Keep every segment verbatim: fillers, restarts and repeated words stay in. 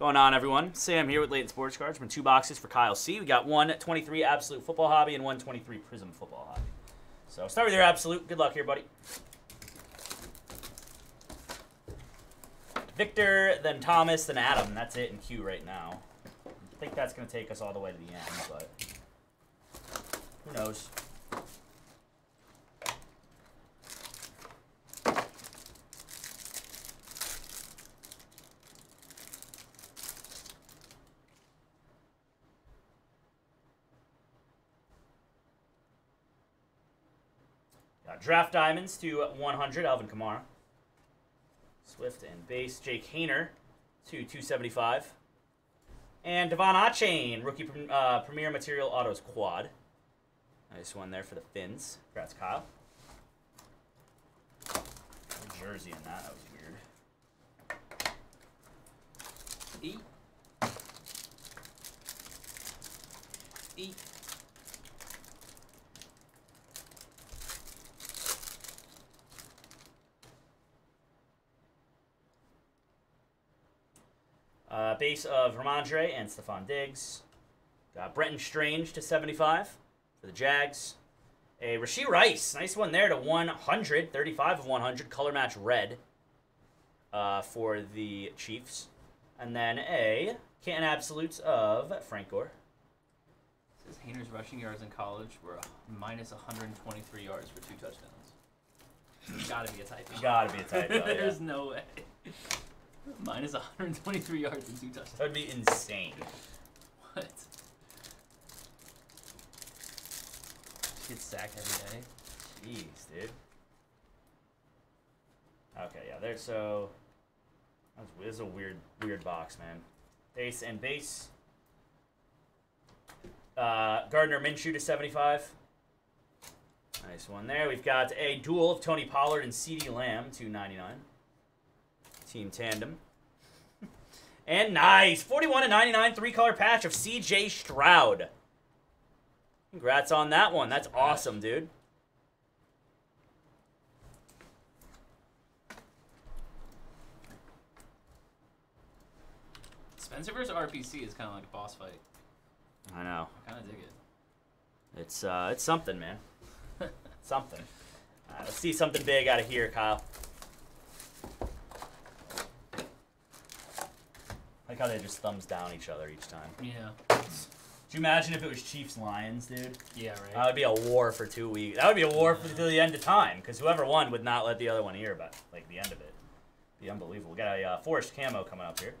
Going on, everyone? Sam here with Layton Sports Cards from two boxes for Kyle C. We got one twenty-three Absolute Football Hobby and one twenty-three Prism Football Hobby. So start with your Absolute. Good luck here, buddy. Victor, then Thomas, then Adam. That's it in queue right now. I think that's going to take us all the way to the end, but who knows? Draft Diamonds to one hundred, Alvin Kamara. Swift and base, Jake Hainer to two seventy-five. And Devon Achain, rookie uh, Premier Material Autos Quad. Nice one there for the Finns. Congrats, Kyle. No jersey in that, that was weird. E. E. Uh, base of Ramondre and Stephon Diggs. Got Brenton Strange to seventy-five for the Jags. A Rashee Rice. Nice one there to one hundred. thirty-five of one hundred. Color match red uh, for the Chiefs. And then a Canton Absolutes of Frank Gore. It says Hainer's rushing yards in college were minus one hundred twenty-three yards for two touchdowns. It's gotta be a typo. Gotta be a typo. Yeah. There's no way. Minus one hundred twenty-three yards and two touchdowns. That would be insane. What? Get sacked every day. Jeez, dude. Okay, yeah, there's so. That was, this is a weird, weird box, man. Base and base. Uh, Gardner Minshew to seventy-five. Nice one there. We've got a duel of Tony Pollard and CeeDee Lamb to ninety-nine. Team tandem. And nice. forty-one to ninety-nine three-color patch of C J. Stroud. Congrats on that one. That's awesome, dude. Spencer versus R P C is kind of like a boss fight. I know. I kind of dig it. It's, uh, it's something, man. Something. All right, let's see something big out of here, Kyle. Like how they just thumbs down each other each time. Yeah. Could you imagine if it was Chiefs-Lions, dude? Yeah, right. That would be a war for two weeks. That would be a war yeah. until the end of time, because whoever won would not let the other one hear about like the end of it. It'd be unbelievable. We got a uh, Forest Camo coming up here.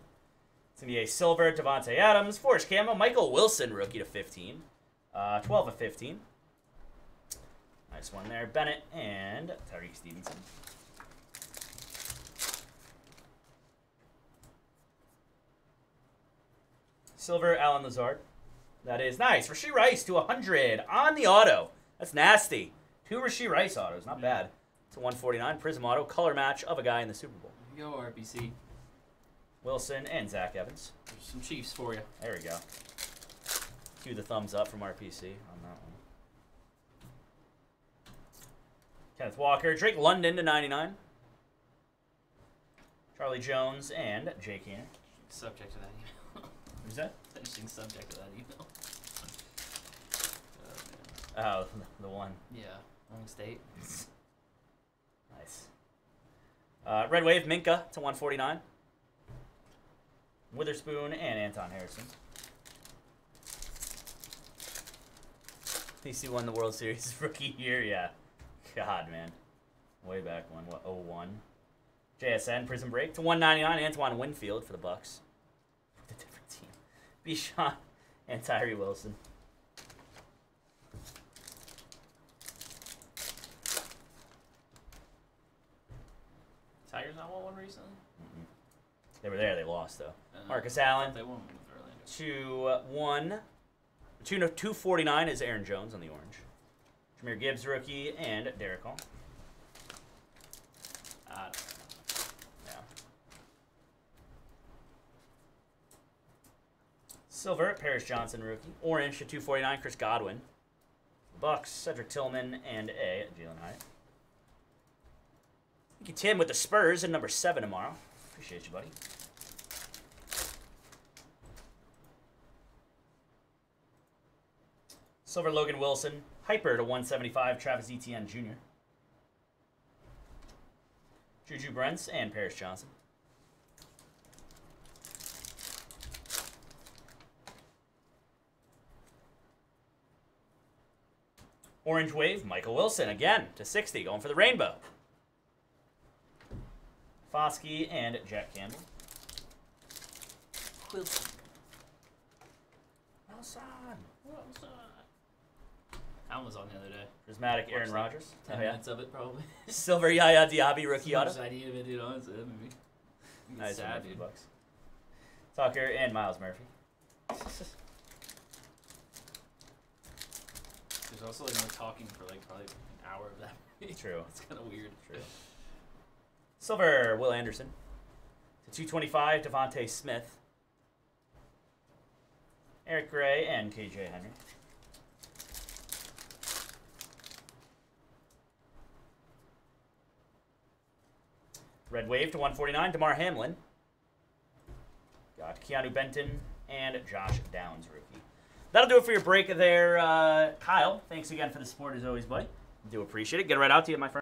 It's going to be a silver Devontae Adams, Forest Camo, Michael Wilson, rookie to fifteen. Uh, twelve of fifteen. Nice one there. Bennett and Tariq Stevenson. Silver, Alan Lazard. That is nice. Rashee Rice to one hundred on the auto. That's nasty. Two Rashee Rice autos. Not bad. To one forty-nine. Prism auto. Color match of a guy in the Super Bowl. There you go, R B C. Wilson and Zach Evans. There's some Chiefs for you. There we go. Cue the thumbs up from R P C on that one. Kenneth Walker. Drake London to ninety-nine. Charlie Jones and Jake Ian. Subject to that email. Who's that? Interesting subject of that email. Oh, oh, the one. Yeah, wrong state. Nice. Uh, Red Wave, Minka to one forty-nine. Witherspoon and Anton Harrison. D C won the World Series rookie year, yeah. God, man. Way back when, what, oh one. J S N, Prison Break to one ninety-nine. Antoine Winfield for the Bucks. Bishon and Tyree Wilson. Tigers not won one recently? Mm-hmm. They were there. They lost, though. Uh, Marcus Allen. They won with Orlando. To one. Two, no, two forty-nine is Aaron Jones on the orange. Jameer Gibbs, rookie, and Derek Hall. Uh, Silver, Paris Johnson, rookie. Orange to two forty-nine, Chris Godwin. Bucks, Cedric Tillman, and a Jalen Hyatt. Thank you, Tim, with the Spurs at number seven tomorrow. Appreciate you, buddy. Silver Logan Wilson. Hyper to one seventy-five, Travis Etienne Junior Juju Brents and Paris Johnson. Orange Wave, Michael Wilson, again, to sixty, going for the rainbow. Foskey and Jack Campbell. Wilson. Wilson. Wilson. Alan was on the other day. Prismatic Aaron Rodgers. Ten oh, yeah. minutes of it, probably. Silver Yaya Diaby rookie auto. Idea of it, dude, honestly, that movie. It's nice, sad, dude. Bucks. Tucker and Miles Murphy. There's also like no talking for like probably an hour of that movie. True. It's kind of weird. True. Silver Will Anderson. To two twenty-five, Devontae Smith. Eric Gray and K J Henry. Red Wave to one forty-nine, DeMar Hamlin. Got Keanu Benton and Josh Downs, rookie. That'll do it for your break there, uh, Kyle. Thanks again for the support as always, buddy. Do appreciate it. Get it right out to you, my friend.